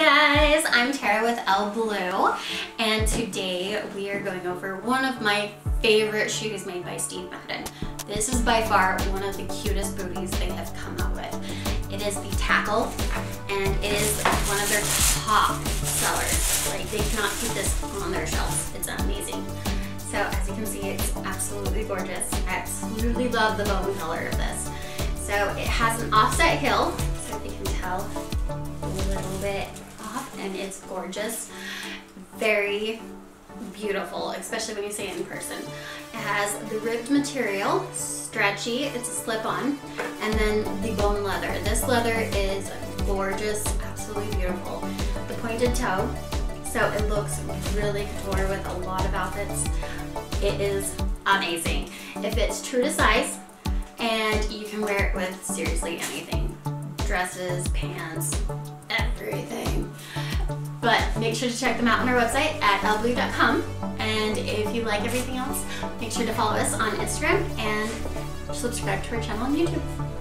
guys, I'm Tara with Elle Bleu, and today we are going over one of my favorite shoes made by Steve Madden. This is by far one of the cutest booties they have come out with. It is the Tackle, and it is one of their top sellers. Like, they cannot keep this on their shelves. It's amazing. So as you can see, it's absolutely gorgeous. I absolutely love the bone color of this. So it has an offset heel, so if you can tell, a little bit off, and it's gorgeous. Very beautiful, especially when you see it in person. It has the ribbed material, stretchy, it's a slip-on, and then the bone leather. This leather is gorgeous, absolutely beautiful. The pointed toe, so it looks really couture with a lot of outfits. It is amazing. It fits true to size, and you can wear it with seriously anything. Dresses, pants, everything. But make sure to check them out on our website at ellebleu.com. And if you like everything else, make sure to follow us on Instagram and subscribe to our channel on YouTube.